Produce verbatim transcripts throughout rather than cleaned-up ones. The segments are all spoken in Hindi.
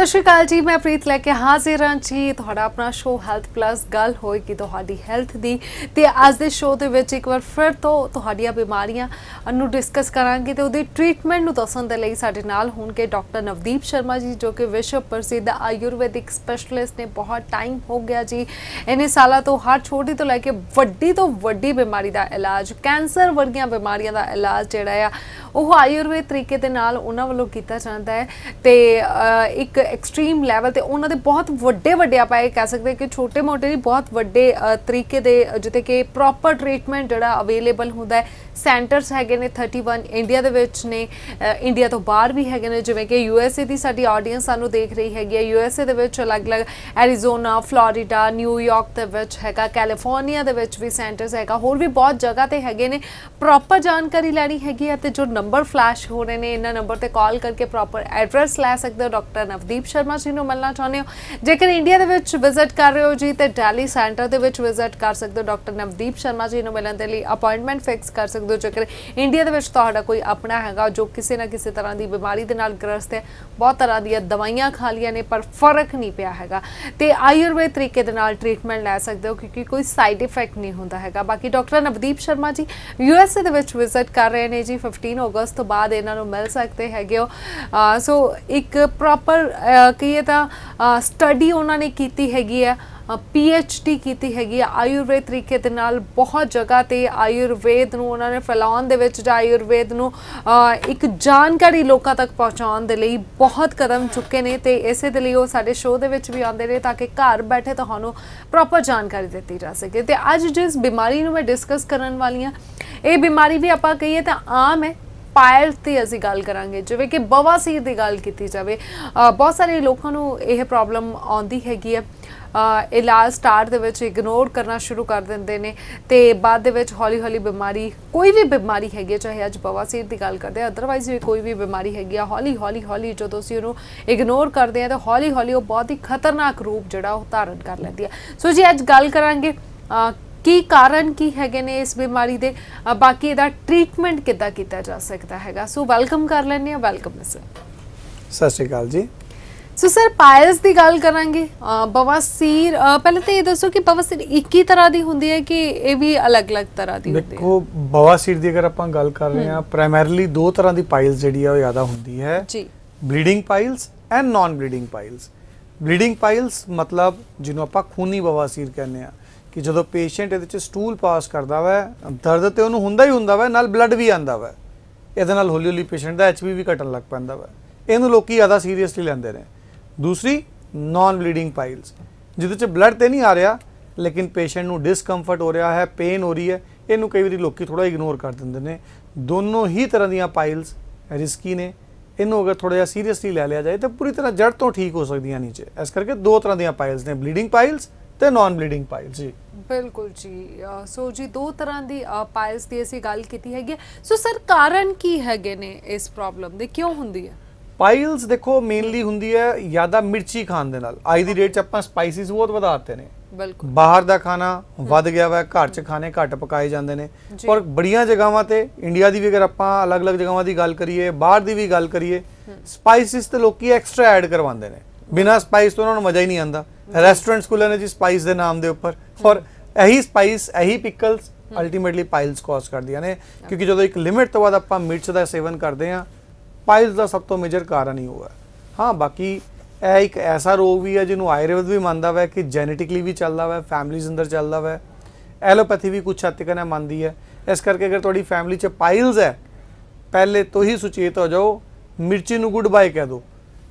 सत श्रीकाल जी, मैं प्रीत लैके हाजिर हाँ जी। थोड़ा अपना शो हैल्थ प्लस गल होएगी तुहाडी हैल्थ दी। तो आज के शो के विच एक बार फिर तो तुहाडियां बीमारियां नू डिस्कस करांगे ते उहदी ट्रीटमेंट नू दस्सण दे लई साडे नाल होणगे डॉक्टर नवदीप शर्मा जी, जो कि विश्व प्रसिद्ध आयुर्वैदिक स्पैशलिस्ट ने। बहुत टाइम हो गया जी, इन्हें सालों तो हर छोटी तो लैके वड्डी तो वड्डी बीमारी का इलाज, कैंसर वर्गियां बीमारियां का इलाज जिहड़ा वह आयुर्वेद तरीके के नाल उन्हां वल्लों कीता जांदा है। ते एक एक्सट्रीम लैवल ते उन्होंने बहुत वड्डे वड्डे आप कह सकते कि छोटे मोटे नहीं, बहुत वड्डे तरीके दे जिते कि प्रॉपर ट्रीटमेंट जड़ा अवेलेबल होंदा है। सेंटर्स हैगे ने थर्टी वन इंडिया दे विच ने, इंडिया तो बाहर भी हैगे ने, जिवें कि यूएसए की साडी ऑडियंस सानू देख रही हैगी है। यूएसए दे विच अलग अलग एरिजोना, फ्लोरिडा, न्यूयॉर्क दे विच हैगा, कैलिफोर्निया दे विच भी सेंटर्स हैगा, होर भी बहुत जगह ते हैगे ने। प्रॉपर जानकारी लैनी हैगी है ते जो नंबर फ्लैश हो रहे हैं, इन्हां नंबर ते कॉल करके प्रॉपर एड्रैस लै सकते हो। डॉक्टर नवदीप शर्मा जी को मिलना चाहते हो, जेकर इंडिया दे विच विजिट कर रहे हो जी तो दिल्ली सेंटर दे विच विजिट कर सकते हो। डॉक्टर नवदीप शर्मा जी को मिलने के लिए अपॉइंटमेंट फिक्स कर सकते हो। जेकर इंडिया दे विच तुहाडा कोई अपना हैगा जो किसी ना किसी तरह की बीमारी दे नाल ग्रस्त है, बहुत तरह दी दवाइयां खा लिया ने पर फर्क नहीं पिया हैगा, ते आयुर्वेद तरीके दे नाल ट्रीटमेंट लै सकते हो क्योंकि कोई साइड इफेक्ट नहीं होंदा हैगा। बाकी डॉक्टर नवदीप शर्मा जी यूएसए दे विच विजिट कर रहे हैं जी, फिफ्टीन अगस्त तो बाद इन्हां नूं मिल सकते हैगे हो। सो एक प्रॉपर कहिए तां स्टडी उन्होंने की हैगी है, पी एच डी की हैगी आयुर्वेद तरीके दे नाल। बहुत जगह ते आयुर्वेद नूं उन्होंने फैलाउण दे विच, आयुर्वेद नूं एक जानकारी लोगों तक पहुँचाउण दे लई बहुत कदम चुके ने, ते इसे दे लई ओह साडे शो दे विच भी आउंदे ने ताकि घर बैठे तुहानूं प्रॉपर जानकारी दित्ती जा सके। ते अज जिस बीमारी नूं मैं डिस्कस करन वाली हां, ये बीमारी भी आपां कहिए तां आम है। पायल की असी गल करांगे, जिवें कि बवासीर की गल की जाए, बहुत सारे लोगों को यह प्रॉब्लम आती हैगी है। इलाज स्टार्ट दे विच इग्नोर करना शुरू कर देंदे ने ते बाद दे विच हौली हौली बीमारी, कोई भी बीमारी हैगी, चाहे अज बवासीर की गल करते हैं, अदरवाइज भी कोई भी बीमारी हैगी आ, हौली हौली हौली जो तुसीं उन्होंने इग्नोर करते हैं तो हौली हौली वो बहुत ही खतरनाक रूप जिहड़ा वो धारण कर लैंदी है। सो जी अज गल करांगे की कारण की हैगे ने इस बीमारी दे, बाकी इहदा ट्रीटमेंट किद्दां कीता जा सकता हैगा। सो वैलकम कर लैंदे आ, वैलकम सर। सत श्री अकाल जी। सो सर पायल्स की गल करांगे, बवासीर पहले तो ये दसो कि बवासीर एक ही तरह की होंदी है कि ये भी अलग अलग तरह की होंदी है? देखो बवासीर की अगर आप गल कर रहे हैं, प्राइमरली दो तरह की पायल्स जिहड़ी है वो ज़्यादा होंदी है जी, bleeding piles and non bleeding piles. Bleeding piles मतलब जिन्हों आप खूनी बवासीर कहने हैं कि जो पेशेंट ये स्टूल पास करता वै, दर्द तो उन्होंने होंदा ही होंदा वै, नाल ब्लड भी आंदा वै, ये हौली हौली पेशेंट का एच बी भी घटन लग पैंदा वै, इन्हूं लोग ज़्यादा सीरीयसली लैंदे ने। दूसरी नॉन ब्लीडिंग पाइल्स जिद ब्लड तो नहीं आ रहा लेकिन पेशेंट को डिसकंफर्ट हो रहा है, पेन हो रही है, इनू कई बार लोग थोड़ा इग्नोर कर देंगे ने। दोनों ही तरह दियाँ पाइल्स रिस्की ने, इनू अगर थोड़ा जहा सीरीयसली लै लिया जाए तो पूरी तरह जड़ तो ठीक हो सकती नीचे। इस करके दो तरह दियाँ पाइल्स ने, ब्लीडिंग पाइल्स तो नॉन ब्लीडिंग पाइल्स जी। बिल्कुल जी। सो जी दो तरह की पाइल्स की असी गल की हैगी। सो सर कारण की हैगे ने इस प्रॉब्लम के, क्यों होंदी है पाइल्स? देखो मेनली होंदी है ज़्यादा मिर्ची खाने के नाल। आज की डेट आपां स्पाइसिस बहुत वधाते ने, बिल्कुल बाहर का खाना वध गया वा, घर च खाने घट पकाए जाते हैं। पर बड़िया जगहों पर इंडिया की भी अगर आप अलग अलग जगहों की गल करिए, बाहर की भी गल करिए, स्पाइसिस तो लोग एक्सट्रा ऐड करवाते हैं, बिना स्पाइस तो उन्होंने मज़ा ही नहीं आता। रेस्टोरेंट्स खुले ने जी स्पाइस के नाम के उपर, और यही स्पाइस यही पिकल्स अल्टीमेटली पाइल्स कॉज करदियां ने, क्योंकि जो एक लिमिट तो बाद आपां मिर्च का सेवन करते हैं, पाइल्स का सब तो मेजर कारण ही हुआ है। हाँ बाकी यह एक ऐसा रोग भी है जिन्हों आयुर्वेद भी मानता वै कि जेनेटिकली भी चलता वै, फैमिलीज अंदर चलता वै, एलोपैथी भी कुछ हद तक ना मानती है। इस करके अगर थोड़ी फैमिली च पाइल्स है पहले तो ही सुचेत हो जाओ, मिर्ची नूं गुड बाय कह दो,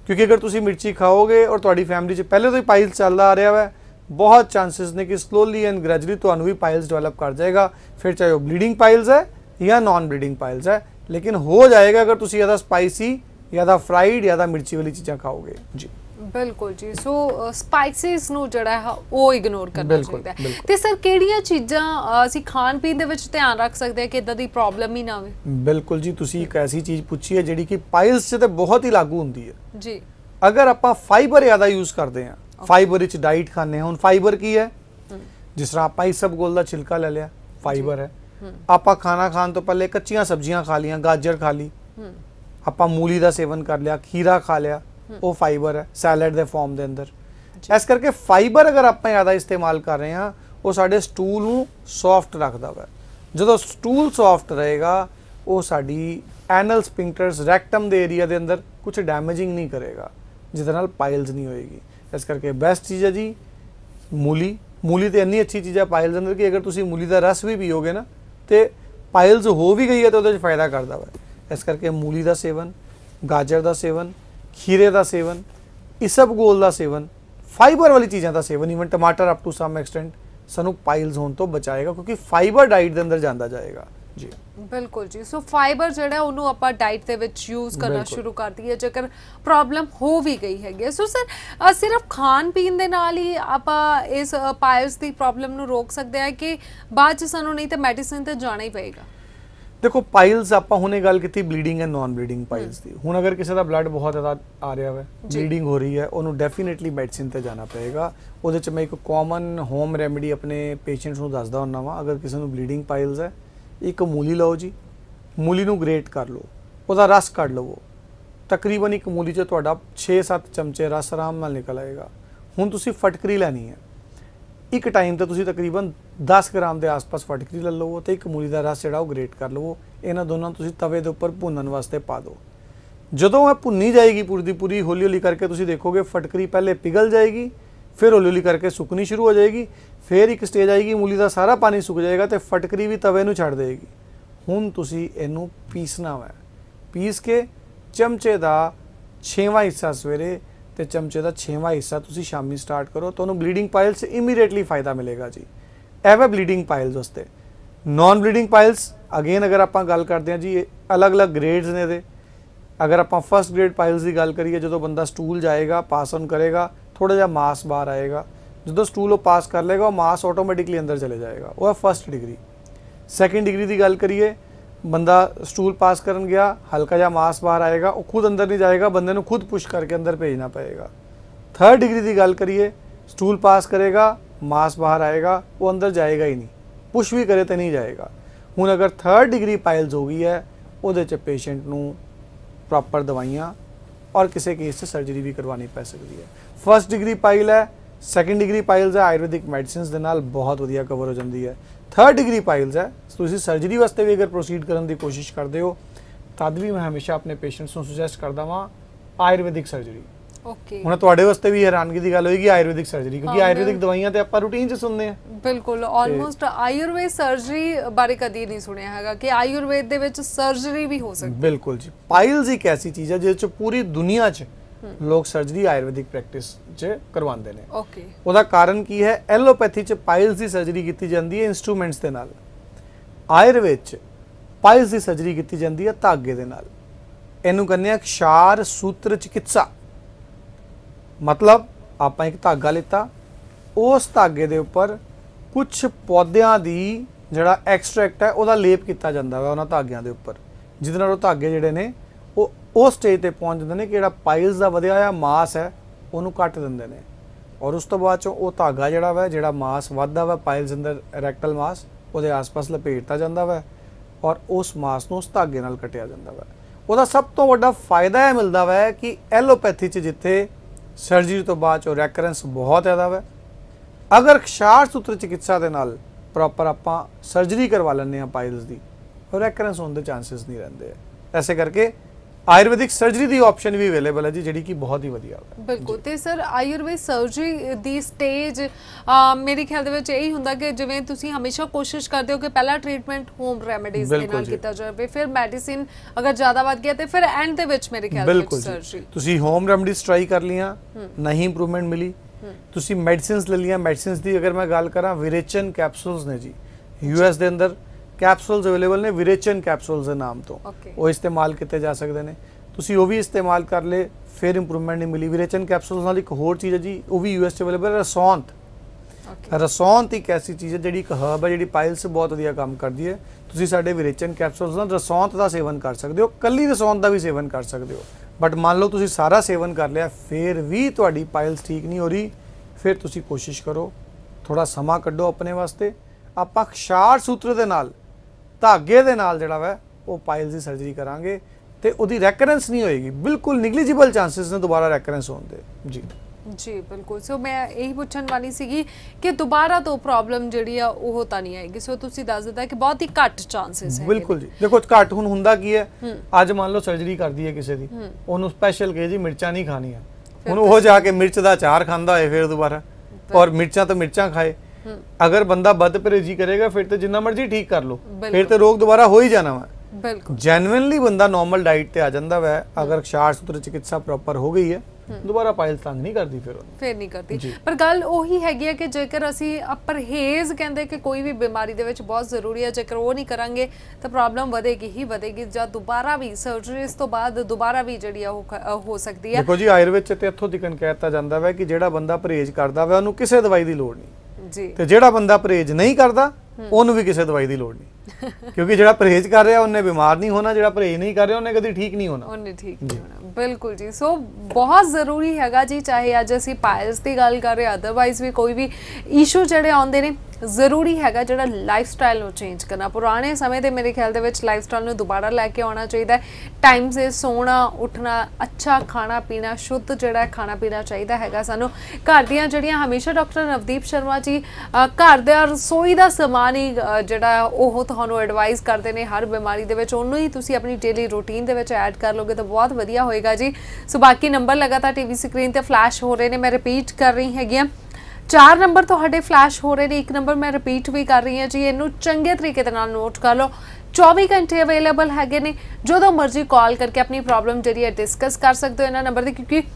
क्योंकि अगर तुम मिर्ची खाओगे और थोड़ी फैमिली च पहले तो ही पाइल्स चलता आ रहा है, बहुत चांसिस ने कि स्लोली एंड ग्रेजुअली तुम्हें भी पाइल्स डिवेलप कर जाएगा, फिर चाहे वो ब्लीडिंग पाइल्स है या नॉन ब्लीडिंग पाइल्स है, लेकिन हो जाएगा अगर तुसी ज़्यादा स्पाइसी, ज़्यादा फ्राइड, ज़्यादा मिर्ची वाली चीज़ें खाओगे जी। बिल्कुल जी। सो स्पाइसिस नूं जड़ा है वो इग्नोर करना चाहिए। तो सर किहड़ियां चीज़ां असीं खाण पीण दे विच ध्यान रख सकदे कि इदां दी प्रॉब्लम ही ना आवे? बिल्कुल जी, तुसीं एक ऐसी चीज़ पूछी है जिहड़ी कि पाइल्स च ते बहुत ही लागू हुंदी है जी। अगर आपां फाइबर ज़्यादा यूज़ करते हैं, फाइबर विच डाइट खाने हैं, हुण फाइबर की है जिस तरह आपां इसबगोल दा छिलका ले लिया, फाइबर है। आपा खाना खाने तो पहले कच्चियाँ सब्जियाँ खा लिया, गाजर खा ली, आपा मूली का सेवन कर लिया, खीरा खा लिया, वो फाइबर है सैलड के फॉर्म के अंदर। इस करके फाइबर अगर आप ज़्यादा इस्तेमाल कर रहे हैं वो साढ़े स्टूल को सॉफ्ट रखता है। जो स्टूल सॉफ्ट रहेगा वो साड़ी एनल स्पिंक्टर्स रेक्टम के एरिया के अंदर कुछ डैमेजिंग नहीं करेगा, जिसके नाल पाइल्स नहीं होएगी। इस करके बेस्ट चीज़ है जी मूली। मूली तो इतनी अच्छी चीज़ है पाइल्स अंदर कि अगर तुम मूली का रस भी पियोगे ना तो पाइल्स हो भी गई है तो उसमें फायदा करता है। इस करके मूली का सेवन, गाजर का सेवन, खीरे का सेवन, इसबगोल का सेवन, फाइबर वाली चीज़ों का सेवन, ईवन टमाटर अप टू सम एक्सटेंट सानू पाइल्स होने तो बचाएगा क्योंकि फाइबर डाइट के अंदर जाता जाएगा। जी बिल्कुल जी। सो फाइबर जिहड़ा उन्हों आपां डाइट दे विच यूज़ करना शुरू कर दी है जेकर प्रॉब्लम हो भी गई हैगी। सो सर सिर्फ खान पीन दे नाल ही आपां इस पाइल्स दी प्रॉब्लम नू रोक सकदे आ कि बाद च सानू नहीं तो मैडिसिन ते जाना ही पएगा? देखो पाइल्स आपां हुणे गल कीती bleeding and non bleeding piles दी। हुण अगर किसी का ब्लड बहुत ज़्यादा आ रहा है, ब्लीडिंग हो रही है, उन्होंने डेफिनेटली मैडिसिन ते जाना पएगा। उहदे च मैं एक कॉमन होम रैमेडी अपने पेशेंट्स नू दसदा हुंदा वां। अगर किसी नू ब्लीडिंग पाइल्स है एक मूली लो जी, मूली नू ग्रेट कर लो, उसका रस कढ़ लवो। तकरीबन एक मूली च तुहाडा छे सत्त चमचे रस आराम नाल निकल आएगा। हुण तुसीं फटकरी लैनी है, एक टाइम तो तुसीं तकरीबन दस ग्राम के आसपास फटकरी ले लवो तो एक मूली का रस जिहड़ा ग्रेट कर लवो। इन्हां दोनों तुसीं तवे के उपर भुनन वास्ते पा दो। जदों यह भुनी जाएगी पूरी दी पूरी हौली हौली करके तुसीं देखोगे फटकरी पहले पिघल जाएगी, फिर हौली हौली करके सुकनी शुरू हो जाएगी। फिर एक स्टेज आएगी मूली का सारा पानी सुक जाएगा तो फटकरी भी तवे नूं छड़ देगी। हुण तुसीं इहनूं पीसना है, पीस के चमचे का छेवां हिस्सा सवेरे तो चमचे का छेवां हिस्सा तुसीं शामी स्टार्ट करो, तुहानूं ब्लीडिंग पाइल्स इमीडिएटली फायदा मिलेगा जी। एवें ब्लीडिंग पाइल्स वास्ते। नॉन ब्लीडिंग पाइल्स अगेन अगर आप गल करते हैं जी अलग अलग ग्रेड्स ने दे। अगर आप फस्ट ग्रेड पाइल्स की गल करिए जो बंदा स्टूल जाएगा पास ऑन करेगा थोड़ा जा मास बाहर आएगा, जो स्टूल वो पास कर लेगा वो मास ऑटोमेटिकली अंदर चले जाएगा। वह फस्ट डिग्री। सैकेंड डिग्री की गल करिए बंदा स्टूल पास करन गया हल्का जा मास बाहर आएगा वो खुद अंदर नहीं जाएगा, बंदे नूं खुद पुश करके अंदर भेजना पएगा। थर्ड डिग्री की गल करिए स्टूल पास करेगा मास बाहर आएगा वो अंदर जाएगा ही नहीं, पुश भी करे तो नहीं जाएगा। हुण अगर थर्ड डिग्री पाइल्स हो गई है उहदे च पेशेंट नूं प्रॉपर दवाइयाँ और किसी केस से सर्जरी भी करवानी पै सकती है। फस्ट डिग्री पाइल है, सैकेंड डिग्री पाइल्स है, आयुर्वैदिक मेडिसिन्स दे नाल बहुत वधिया कवर हो जाती है। थर्ड डिग्री पाइल्स है तुसीं सर्जरी वास्ते भी अगर प्रोसीड करने की कोशिश करते हो तद भी मैं हमेशा अपने पेशेंट्स को सुजैसट करता वहाँ आयुर्वैदिक सर्जरी। ओके हुण तुहाडे वास्ते भी हैरानगी दी गल होएगी आयुर्वैदिक सर्जरी क्योंकि आयुर्वैदिक दवाइयां ते आपां रूटीन च सुनदे हां। बिल्कुल ऑलमोस्ट आयुर्वेद सर्जरी बारे कदी नहीं सुनिया हैगा कि आयुर्वेद दे विच सर्जरी भी हो सकदी। बिल्कुल जी। पाइल्स एक ऐसी चीज़ है जिस पूरी दुनिया च लोग सर्जरी आयुर्वैदिक प्रैक्टिस च करवांदे ने। ओके ओदा कारण की है? एलोपैथी च पाइल्स दी सर्जरी कीती जांदी है इंस्ट्रूमेंट्स दे नाल, आयुर्वेद च पाइल्स दी सर्जरी कीती जांदी है धागे दे नाल। इहनूं कहंदे आ क्षार सूत्र चिकित्सा। मतलब आप एक धागा लिता, उस धागे के उपर कुछ पौद्या की जड़ा एक्सट्रैक्ट है वह लेप किया जाता है उन्होंने धागों के उपर, जिदे नाल धागे जोड़े ने वो उस स्टेज पर पहुँच जाते हैं कि जो पाइल्स का वधिया हुआ मास है उन्होंने कट देंगे ने और उस तो बाद वो धागा जोड़ा वा जो मास वधदा वा पाइल्स अंदर रैक्टल मास वो आस पास लपेटता जाता वा और उस मास को उस धागे नाल कटिया जाता वा। उसका सब तो वड्डा फायदा यह मिलता वा कि एलोपैथी जिथे सर्जरी तो बाद रैकरेंस बहुत ज़्यादा है, अगर क्षार सूत्र चिकित्सा के नाल प्रॉपर आपां सर्जरी करवा लें पाइल्स की तो रैकरेंस होने के चांसिस नहीं रहते। ऐसे करके आयुर्वेदिक सर्जरी की ऑप्शन भी अवेलेबल है जी जी की बहुत ही वधिया है। बिल्कुल। तो सर आयुर्वेद सर्जरी दी स्टेज आ, मेरे ख्याल दे विच यही हुंदा कि जिवें तुसीं हमेशा कोशिश करते हो कि पहला ट्रीटमेंट होम रेमेडीज दे नाल कीता जावे, फिर मेडिसिन अगर ज़्यादा वध गया तो फिर एंड दे विच मेरे ख्याल दे विच सर्जरी। तुसीं होम रेमेडीज ट्राई कर लिया नहीं इंप्रूवमेंट मिली तुसीं मेडिसिन्स ले लिया। मेडिसिन्स दी अगर मैं गल करां विरेचन कैप्सूल्स ने जी यूएस दे अंदर कैप्सूल्स अवेलेबल ने विरेचन कैप्सूल्स के नाम तो okay. वो इस्तेमाल किए जा सकते हैं। तुसी वो भी इस्तेमाल कर ले फिर इंप्रूवमेंट नहीं मिली विरेचन कैप्सूल्स नाल एक होर चीज़ है जी वो भी यूएस अवेलेबल रसौंत। okay. रसौंत एक ऐसी चीज़ है जी एक हर्ब है जी पाइल्स बहुत वधिया काम करती है। तुसी साडे विरेचन कैप्सूल्स नाल रसौंत का सेवन कर सकते हो, कली रसौंत का भी सेवन कर सकते हो। बट मान लो तुसी सारा सेवन कर लिया फिर भी तुहाडी पाइल्स ठीक नहीं हो रही फिर तुसी कोशिश करो थोड़ा समा कड्ढो अपने वास्ते। आपां क्षार सूत्र के नाल धागे के नाल जिहड़ा वा वो पाइल्स की सर्जरी करांगे तो वो रैकरेंस नहीं होएगी, बिल्कुल निगलीजिबल चांसेस ने दोबारा रैकरेंस होंगे। जी जी बिल्कुल। सो मैं यही पूछन वाली सी कि दोबारा तो प्रॉब्लम जी होता नहीं आएगी। सो तुसी दस दिता कि बहुत ही घट चांसेस है। बिल्कुल जी, देखो घट हुण हुंदा की है, अज मान लो सर्जरी कर दी है किसी की, उन्होंने स्पैशल कहे जी मिर्चा नहीं खानी है, हुण वो जाके मिर्च का अचार खांदा है फिर दोबारा, और मिर्चा तो मिर्चा खाए। अगर बंदा बद परहेजी करेगा फिर तो जिन्ना मर्जी ठीक कर लो, फिर तो रोग दोबारा हो ही जाना वा। बिल्कुल जेन्युइनली बंदा नॉर्मल डाइट ते आ जांदा वै, अगर क्षार सूत्र चिकित्सा प्रॉपर हो गई है, दोबारा पायल तंग नहीं करती फिर फिर नहीं करती। पर गल ओही हैगी है कि जेकर असी परहेज कहंदे कि कोई भी बीमारी दे विच बहुत जरूरी है, जेकर वो नहीं करांगे तो प्रॉब्लम वधेगी ही वधेगी, जां दोबारा भी सर्जरी इस तो बाद दोबारा भी जिहड़ी हो सकती है। देखो जी आयुर्वेद च ते इत्थों तक कहता जांदा वै कि जिहड़ा बंदा परहेज करदा वै उहनूं किसी दवाई दी लोड़ नहीं जी, ते जिहड़ा बंदा परहेज नहीं करदा उन्हें भी किसी दवाई की लोड़ नहीं, क्योंकि जो परहेज कर रहा उन्हें बीमार नहीं होना, जो परहेज नहीं कर रहा उन्हें कभी ठीक नहीं होना, उन्हें ठीक नहीं होना। बिल्कुल जी। सो बहुत जरूरी हैगा जी, चाहे अज असीं पायल्स की गल कर रहे अदरवाइज भी कोई भी इशू जिहड़े आउंदे ने, जरूरी हैगा जिहड़ा लाइफस्टाइल नूं चेंज करना। पुराने समय दे मेरे ख्याल दे विच लाइफस्टाइल नूं दोबारा लैके आउणा चाहीदा है, टाइम से सोना उठना, अच्छा खाना पीना, शुद्ध जिहड़ा खाना पीना चाहीदा हैगा सानूं, घर दीआं जिहड़ियां हमेशा डॉक्टर नवदीप शर्मा जी घर दा रसोई दा समान ही जिहड़ा ओह तुहानूं एडवाइस करदे ने हर बीमारी दे विच, उहनूं ही तुसीं अपनी डेली रूटीन दे विच ऐड कर लोगे तो बहुत वधिया होएगा जी। सो बाकी नंबर लगातार टीवी स्क्रीन ते फ्लैश हो रहे ने, मैं रिपीट कर रही हैगी चार नंबर तो हटे फ्लैश हो रहे हैं, एक नंबर मैं रिपीट भी कर रही हूँ जी, इनू चंगे तरीके नोट कर लो। चौबीस घंटे अवेलेबल हैगे ने, जो मर्जी कॉल करके अपनी प्रॉब्लम जी है डिस्कस कर सकते हो इन्होंने नंबर से, क्योंकि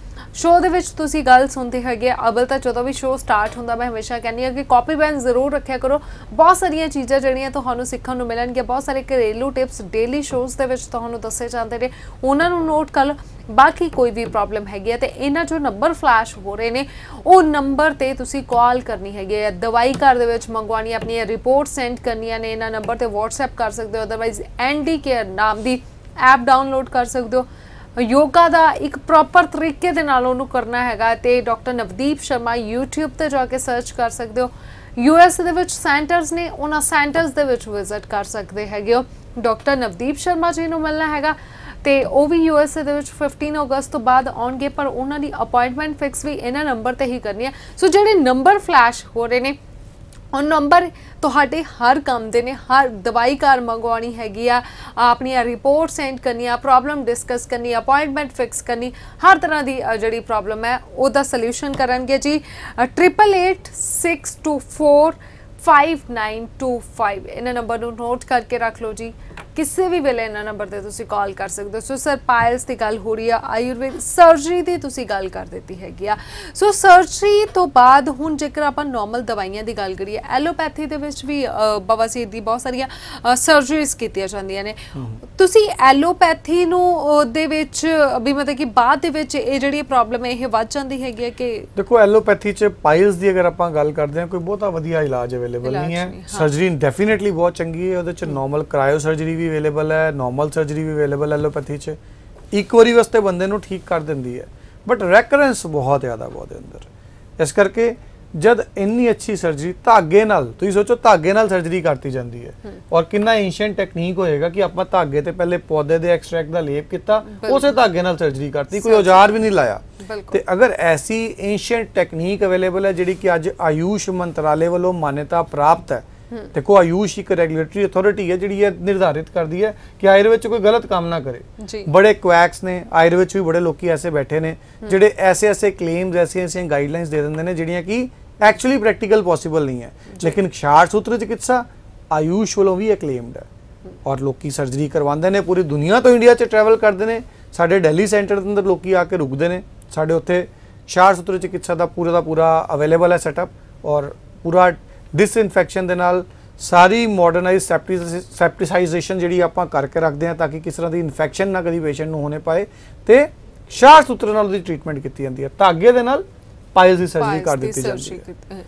शो दे विच तुसी गल सुनते हैगे अबल तां जो भी शो स्टार्ट होंदा मैं हमेशा कहनी हूँ कि कॉपी पेन जरूर रखा करो, बहुत सारिया चीज़ां जिहड़ियां तुहानूं सिक्खण नूं मिलणगियां, बहुत सारे घरेलू टिप्स डेली शोज़ दे विच तुहानूं दस्से जांदे ने, उहनां नूं नोट कर लो। बाकी कोई भी प्रॉब्लम हैगी है तो इन्हां जो नंबर फ्लैश हो रहे ने वो नंबर ते तुसी कॉल करनी हैगी है, दवाई घर दे विच मंगवाणी, अपनी रिपोर्ट सेंड करनियां ने इन्हां नंबर ते व्हाट्सएप कर सकदे हो, अदरवाइज एंडी केयर नाम दी ऐप डाउनलोड कर सकदे हो। योगा का एक प्रॉपर तरीके दे नाल उहनूं करना हैगा ते डॉक्टर नवदीप शर्मा यूट्यूब पर जाके सर्च कर सकते हो, यू एस दे विच सेंटर्स ने उन्हां सेंटर्स दे विच विजिट कर सकते हैगे हो, डॉक्टर नवदीप शर्मा जी नूं मिलना हैगा ते वो भी यू एस ए दे विच फिफ्टीन अगस्त तो बाद आउणगे, पर उन्हां दी अपॉइंटमेंट फिक्स भी इन्हां नंबर ते ही करनी है। सो जिहड़े नंबर फ्लैश हो रहे ने और नंबर तुहाडे हर काम दे ने, हर दवाई घर मंगवानी हैगी आ, अपनी रिपोर्ट सेंड करनी आ, प्रॉब्लम डिस्कस करनी, अपॉइंटमेंट फिक्स करनी, हर तरह की जिहड़ी प्रॉब्लम है उहदा सल्यूशन करनगे जी। Triple eight six two four five nine two five इन्हां नंबर नूं नोट करके रख लो जी, किसी भी वेले इन्हां नंबर ते तुसीं कॉल कर सकदे हो। सो सर पायल्स की गल हो रही है, आयुर्वेद सर्जरी की तुसीं गल कर दी हैगी आ। सो सर्जरी तो बाद हुण जेकर आपां नॉर्मल दवाइयां दी गल करिए, एलोपैथी दे विच भी बाबा जी दी बहुत सारियां सर्जरीज कीतियां जांदियां ने, तुसीं एलोपैथी नूं दे विच भी मतलब कि बाद दे विच इह जिहड़ी प्रॉब्लम है इह वध जांदी हैगी है कि देखो एलोपैथी च पायल्स दी अगर आपां गल करदे हां कोई बहुता वधिया इलाज अवेलेबल नहीं है, सर्जरी डेफिनेटली बहुत चंगी है, उहदे च नॉर्मल क्रायो सर्जरी भी अवेलेबल है, नॉर्मल सर्जरी भी अवेलेबल एलोपैथी च, एक बारी वास्ते बंदे नूं ठीक कर दिंदी है, बट रैकरेंस बहुत ज़्यादा बहुत अंदर, इस करके जब इन्नी अच्छी सर्जरी धागे नाल तुसीं सोचो धागे नाल सर्जरी करती जाती है, और कितना एंशिएंट टेक्नीक होएगा कि आपां धागे ते पहले पौधे दे एक्सट्रैक्ट दा लेप कीता, उसे धागे नाल सर्जरी करती, कोई औजार भी नहीं लाया। तो अगर ऐसी एंशिएंट टेक्नीक अवेलेबल है जिहड़ी कि अज आयुष मंत्रालय वालों मान्यता प्राप्त है, देखो आयुष एक रेगुलेटरी अथॉरिटी है जिहड़ी यह निर्धारित करती है कि आयुर्वेद च कोई गलत काम ना करे। बड़े क्वैक्स ने आयुर्वेद च भी बड़े लोग ऐसे बैठे ने जिहड़े ऐसे ऐसे क्लेम्स ऐसी ऐसी गाइडलाइंस दे दिंदे ने जिहड़ियां कि एक्चुअली प्रैक्टिकल पॉसिबल नहीं है, लेकिन क्षार सूत्र चिकित्सा आयुष वालों भी एक्लेम्ड है और लोग सर्जरी करवाते हैं, पूरी दुनिया तो इंडिया च ट्रैवल करते हैं, साढ़े दिल्ली सेंटर के अंदर लोग आके रुकते हैं, साढ़े उत्थे क्षार सूत्र चिकित्सा का पूरा का पूरा अवेलेबल है सैटअप, और पूरा डिसइनफैक्शन के नाल सारी मॉडर्नाइज सैप्टिसाइजेशन जी आप करके रखते हैं ताकि किसी तरह की इनफैक्शन ना कभी पेशेंट को होने पाए, तो क्षार सूत्र नाल ट्रीटमेंट की जाती है, धागे के नाल पायल्स की सर्जरी कर दी जाती है।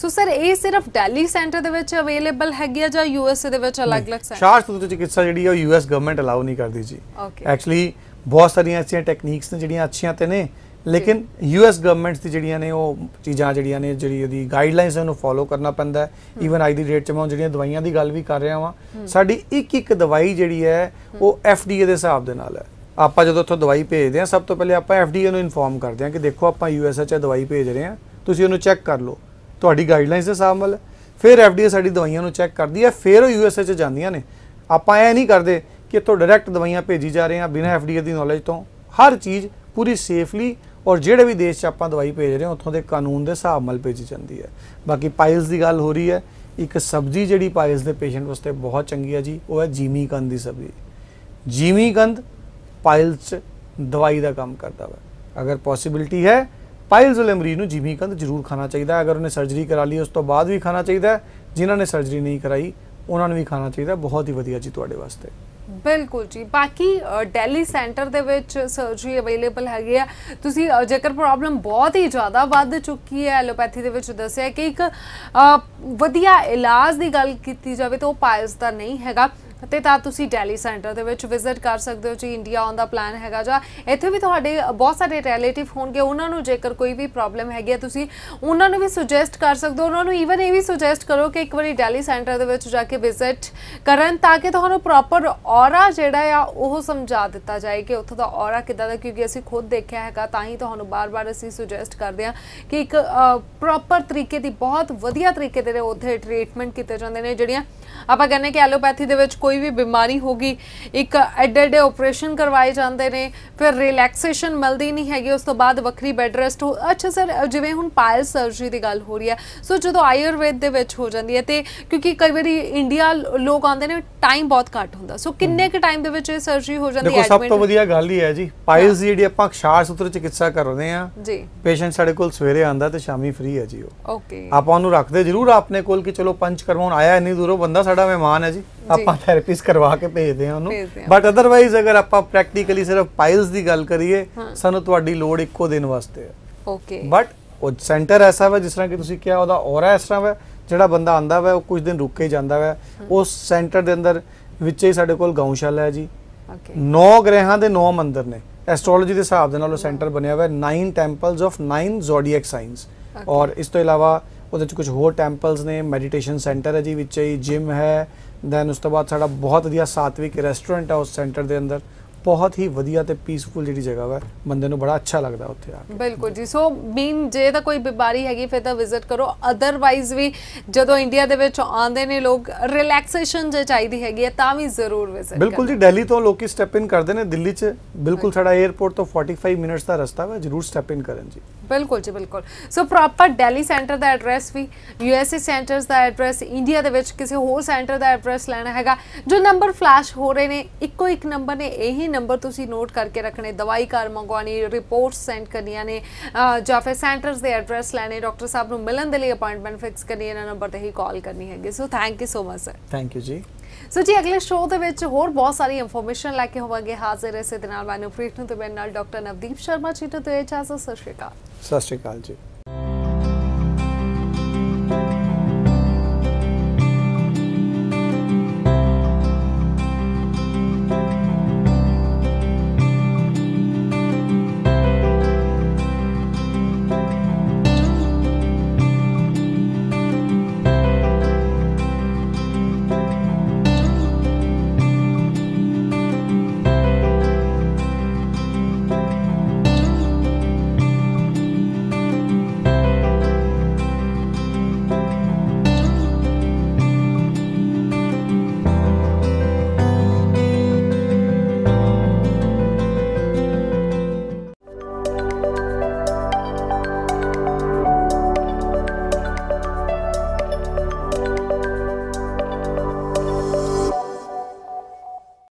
सो सर ये सिर्फ दिल्ली सेंटर दे विच अवेलेबल हैगी है जां यूएसए दे विच अलग-अलग सेंटर? क्षार सूत्र चिकित्सा जी यूएस गवर्नमेंट अलाउ नहीं करती जी, एक्चुअली बहुत सारिया ऐसी टैक्नीक्स ने जिहड़ियां अच्छियां ते ने, लेकिन यूएस गवर्नमेंट्स की जिहड़ियां ने वो चीज़ां जिहड़ियां ने जिहड़ी गाइडलाइंस उन्हें फॉलो करना पैंदा है। ईवन अज की डेट च मैं जिहड़ियां दवाइयां की गल भी कर रहा वां, साडी इक इक दवाई जिहड़ी है वो एफ डी ए दे हिसाब दे नाल है। ਆਪਾਂ ਜਦੋਂ ਉੱਥੋਂ ਦਵਾਈ ਭੇਜਦੇ ਆ ਸਭ ਤੋਂ ਪਹਿਲੇ ਆਪਾਂ ਐਫ ਡੀ ਏ ਨੂੰ ਇਨਫੋਰਮ ਕਰਦੇ ਆ ਕਿ ਦੇਖੋ ਆਪਾਂ ਯੂ ਐਸ ਐਚ ਆ ਦਵਾਈ ਭੇਜ ਰਹੇ ਆ, ਤੁਸੀਂ ਉਹਨੂੰ ਚੈੱਕ ਕਰ ਲਓ ਤੁਹਾਡੀ ਗਾਈਡਲਾਈਨਸ ਦੇ ਹਿਸਾਬ ਨਾਲ। ਫਿਰ ਐਫ ਡੀ ਏ ਸਾਡੀ ਦਵਾਈਆਂ ਨੂੰ ਚੈੱਕ ਕਰਦੀ ਹੈ, ਫਿਰ ਉਹ ਯੂ ਐਸ ਐਚ ਜਾਂਦੀਆਂ ਨੇ। ਆਪਾਂ ਇਹ ਨਹੀਂ ਕਰਦੇ ਕਿ ਇੱਥੋਂ ਡਾਇਰੈਕਟ ਦਵਾਈਆਂ ਭੇਜੀ ਜਾ ਰਹੇ ਆ ਬਿਨਾਂ ਐਫ ਡੀ ਏ ਦੀ ਨੌਲੇਜ ਤੋਂ। ਹਰ ਚੀਜ਼ ਪੂਰੀ ਸੇਫਲੀ और जोड़े भी देश आप दवाई भेज रहे हैं उत्थों के कानून के हिसाब नाल भेजी जाती है। बाकी पाइल्स की गल हो रही है, एक सब्जी जी पाइल्स के पेशेंट वास्ते बहुत चंगी है जी, वो है जिमीकंद की सब्जी। जिमीकंद पाइल्स दवाई का काम करता है, अगर पॉसिबिलिटी है पाइल्स वाले मरीज को जिमीकंद जरूर खाना चाहिए। अगर उन्हें सर्जरी करा ली उस तो बाद भी खाना चाहिए, जिन्होंने सर्जरी नहीं कराई उन्होंने भी खाना चाहिए, बहुत ही वधिया जी तुहाडे वास्ते। बिल्कुल जी, बाकी डेली सेंटर दे विच सर्जरी अवेलेबल हैगी है। तुसी जेकर प्रॉब्लम बहुत ही ज़्यादा बढ़ चुकी है एलोपैथी दे विच दस्सिया कि एक वधिया इलाज की गल की जाए तो पायल्स का नहीं हैगा, तो तां तुसी डेली सेंटर दे विच विजिट कर सकते हो जी। इंडिया आउण दा प्लान हैगा जा, इत्थे भी तुहाडे बहुत सारे रिलेटिव होणगे, उन्हां नूं जेकर कोई भी प्रॉब्लम हैगी है तुसी उन्हां नूं भी सुजैसट कर सकते हो। उन्हां नूं ईवन ये भी सुजैसट करो कि एक बार डेली सेंटर दे विच जाके विजिट करन तां कि तुहानूं प्रॉपर ऑरा जिहड़ा आ ओह समझा दित्ता जाए कि उत्थों दा ऑरा किद्दां दा, क्योंकि असीं खुद देखिया हैगा। तां ही तुहानूं बार-बार असीं सुजैसट करदे हां कि एक प्रॉपर तरीके दी बहुत वधिया तरीके दे उत्थे ट्रीटमेंट कीते जांदे ने। जिहड़ियां आपां कहने कि एलोपैथी दे विच कोई कोई भी बीमारी होगी एक एडे एडे ऑपरेशन करवाए जाते हैं, फिर रिलैक्सेशन मिलती नहीं हैगी, उस तो बाद वक्री बैड रेस्ट हो। अच्छा सर जिवें हुण पायल सर्जरी की गल हो रही है, सो जो आयुर्वेद दे विच हो जाती है तो क्योंकि कई बार इंडिया लोग आते हैं टाइम बहुत घट होंगे, सो किन्ने के टाइम दे विच सर्जरी हो जाती है? सब तो वधिया गल ही है जी, पायल्स दी जिहड़ी आपां क्षार सूत्र चिकित्सा करदे हां जी, पेशेंट साडे कोल सवेरे आंदा ते शामी फ्री है जी। ओके, आपां ओनू रखदे जरूर आपने कोल कि चलो पंच करवाउण आया इन्नी दूरों बंदा साडा मेहमान है जी, आपां थेरेपीस करवा के भेजते हैं उन्होंने। बट अदरवाइज अगर आप प्रैक्टिकली सिर्फ पाइल्स की गल करिए सानू तुहाडी लोड़ इक्को दिन वास्ते है। ओके, बट वो सेंटर ऐसा वा जिस तरह कि तुसी क्या ओदा औरा इस तरह वा जिहड़ा बंदा आंदा वा कुछ दिन रुक के जांदा वा। उस सेंटर दे अंदर विच ही साडे कोल गौशाला है जी, नौ ग्रहां दे नौ मंदिर ने एस्ट्रोलॉजी दे हिसाब दे नाल। ओह सेंटर बनिया हुआ nine temples of nine zodiac science, और इस तो इलावा ਉਹਦੇ ਚ ਕੁਝ ਹੋਰ ਟੈਂਪਲਸ ਨੇ, ਮੈਡੀਟੇਸ਼ਨ ਸੈਂਟਰ ਹੈ ਜੀ, ਵਿੱਚ ਹੀ ਜਿਮ ਹੈ, ਦੈਨ ਉਸ ਤੋਂ ਬਾਅਦ ਸਾਡਾ ਬਹੁਤ ਵਧੀਆ ਸਾਤਵਿਕ ਰੈਸਟੋਰੈਂਟ ਆ ਉਸ ਸੈਂਟਰ ਦੇ ਅੰਦਰ। बहुत ही वधिया ते पीसफुल जी जगह है, बंदे नूं बड़ा अच्छा लगता उत्थे आके। बिल्कुल जी, सो मीन जे तां कोई बीमारी हैगी फिर तां विजिट करो, अदरवाइज भी जदों इंडिया दे विच आंदे ने लोग रिलैक्सेशन जे चाहीदी हैगी तां भी जरूर विजिट। बिल्कुल जी, दिल्ली तो लोग स्टैप इन करते हैं, दिल्ली च बिल्कुल साडा एयरपोर्ट तो पैंतालीस मिनट्स का रस्ता है, जरूर स्टैप इन करन जी। बिल्कुल जी बिल्कुल, सो प्रॉपर दिल्ली सेंटर का एड्रैस भी, यूएसए सेंटर्स का एड्रैस, इंडिया दे विच किसी होर सेंटर का एड्रैस लैना हैगा। जो नंबर फ्लैश हो रहे हैं इक्को एक नंबर ने, यही नंबर तुसी नोट करके रखने। दवाई घर मंगवानी, रिपोर्ट्स सेंड करनिया ने, या फिर सेंटर्स के एड्रैस लैने, डॉक्टर साहब को मिलन के लिए अपॉइंटमेंट फिक्स करनी, इन्होंने नंबर पर ही कॉल करनी है। So thank you so much sir. Thank you जी। सो so, जी अगले शो के होर बहुत सारी इंफॉर्मेशन लैके होवांगे हाजिर। इस मैनूप्रीत तो मेरे नाल डॉक्टर नवदीप शर्मा जी, तो इजाजत। सत श्री अकाल। सत श्री अकाल जी।